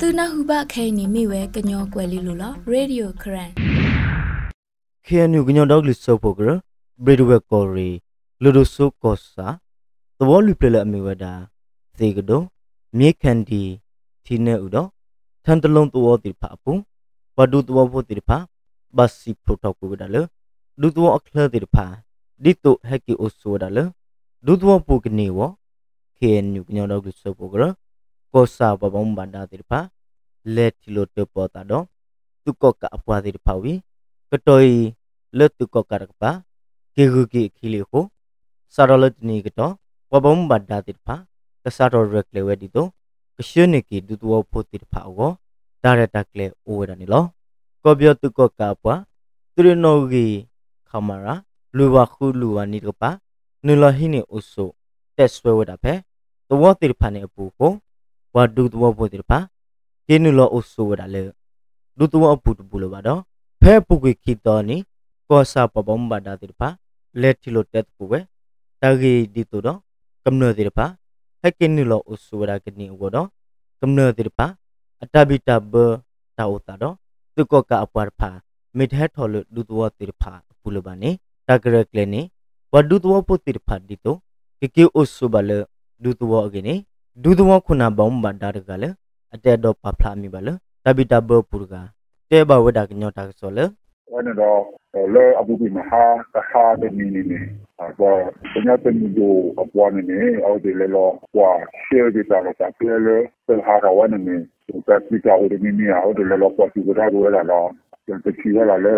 Từ na huba khay ni mi we kanyo kweli lula Radio Keren. Khi anh yêu kanyo dog lịch sâu poker, bredu we kori, ludo so kosa, the wall we play mi we da, thigado, mi candy, tine udo, tantalon to water papu, badu to water pa, basi protoku daler, dutu a clerty pa, dito heki osu daler, dutu pukni wa, khi anh yêu kanyo dog lịch sâu poker. Cô sao bà bóng bà đào thịt phá lê thị lô tơ bò tà đó tu có cả bà thịt phá vi cái tôi lê tu có cả đặc phá kì gư kì kì lì khô sao đó lê tì nì cái đó bà bóng bà đào thịt phá cái sao đó rực lê vè đi tố cái xưa nì kì đu tu ô phô thịt phá gó đà rè đặc lê ô đà nì ló có bìa tu có cả bà tu rì nô ghi khá mà ra lùi bà khu lùi bà nì cái phá nì lò hì nì ô sô tè xuê vè đà phê tu ô thịt phá nì và đu tu vào thịt phá khi nụ lo usu đã lỡ đu tu vào bụt bùn vào đó phép bù quy khi đó ní có sao bà bóng bà đã thịt phá lết thì lột tết bù về ta ghi đi tu đó cầm nợ thịt phá hay khi nụ lo usu đã cái niệm của đó cầm nợ thịt phá ta bị ta bơ ta ô ta đó tu có cả quả phá mít hết họ lỡ đu tu vào thịt phá bùn vào ní ta cái lên ní và đu tu vào thịt phá đi tu cái kêu usu bà lỡ đu tu vào cái ní Duduwa kuna bomba dargale, ate do paplami bale, tabita bơ purga, te ba weda nyota sole. Ano do, le abubi maha, kaha de mini, abo, kenyata nido abuani ni, au de lelo, wa, share de talo tapele, sel harawani ni, utapita au de mini, au de lelo, wa, figura do la la, kente kiwa la le,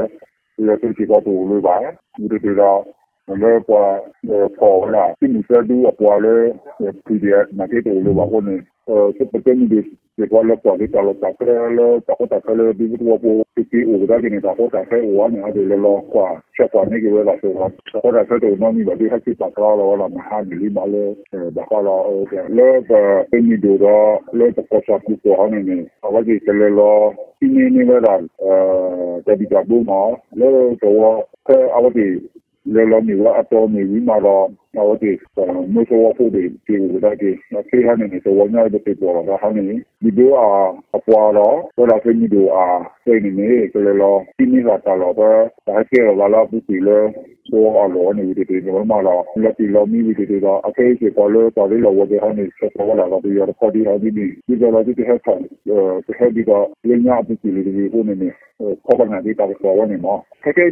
le kente kiwa do luba, ude de la, lơ qua phò là khi mình sẽ đi ở qua lơ thì để mà cái đồ lơ bảo quân này cái bậc chân đi để qua lơ qua đi tao lơ tao có tao lơ đi với bộ cái ủ ra cái này tao có tao cái ủ này để lơ lơ qua sẽ qua mấy cái là rồi tao có tao đồ nó như vậy hết cái bạc lo là mà hai người đi bảo lơ bạc lo lơ và cái gì đồ đó lơ tao có sao cũng có này này tao có gì cái lơ lơ khi như vậy là tại vì gặp bố nó lơ tao cái áo gì lơ lơ nhiều quá, to nhiều quý mà lo, tao thì mới cho phụ để chịu cái gì, nó khi hai mình thì quấn nhau được tuyệt vời là hai mình đi đứa à học qua đó, tôi là cái gì đồ à, cái này này cái lơ lơ, khi mình là tao lo đó, tại kia là lo bút gì lơ, tôi à lo này thì tuyệt vời mà lo, là thì lo mi thì tuyệt vời, ok thì qua lơ, tao đi lo qua cái hai mình sẽ qua là bây giờ có đi hai mình, bây giờ là cái hai thằng, cái hai đi đó lên nhau bút gì thì phụ này này, có bằng này thì tao phải qua này mà, cái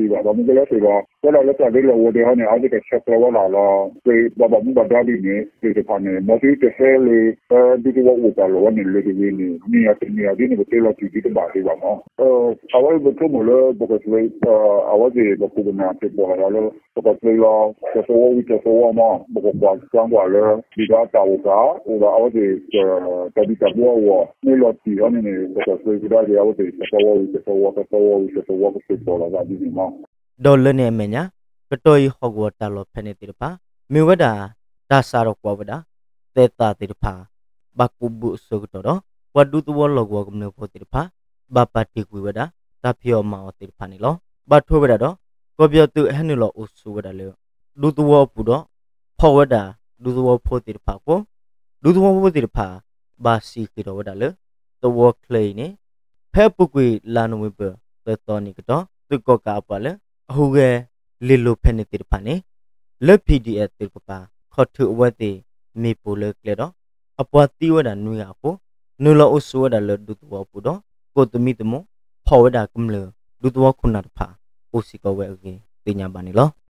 đi vào, đó mình cái đó cái là cái đấy là vô đề này ở cái sách là cái bà bỗng bà ra đi này cái phần này mà cái cái đi cái vụ cả luôn này lấy cái này này cái này đi này cái là chỉ cái bà đi vào nó sau ấy bữa trước một lần bữa cái lấy ở cái bữa cái này cái bữa là nó bữa cái là cái số vị cái số mà bữa cái quan quan qua là đi ra tàu cá là ở cái đi tàu qua này là chỉ ở này bữa cái lấy cái đó thì ở cái số là ra đi mà đầu lên em nhá, cái tôi học vợ ta lo phen tiền pa, miêu vợ đã sao rồi qua vợ đã, tết ta tiền pa, bà cũng bự số cái đó, vợ đút vợ lo vợ cũng nêu vợ tiền pa, bà bắt đi quỳ vợ đã, ta phiêu mạo tiền pa này lo, bà thôi vợ đó, có bây giờ tự hẹn lo út số vợ đã lừa, đút vợ phụ đó, phò vợ đã, đút vợ phụ tiền pa cô, đút vợ phụ tiền pa, bà xí cái đó vợ đã lừa, tôi vợ lấy nè, phép quỳ là nuôi bờ, tôi to này cái đó, tôi có cả vợ lừa. Huge lilu phen tir phane le pdf tir pa khothu wati mi pole klero apwati wada nuya po nulo usu da le dutwa pu do ko tumi tumo phaw da kumle dutwa khunat pha osiko we ge tinya bani lo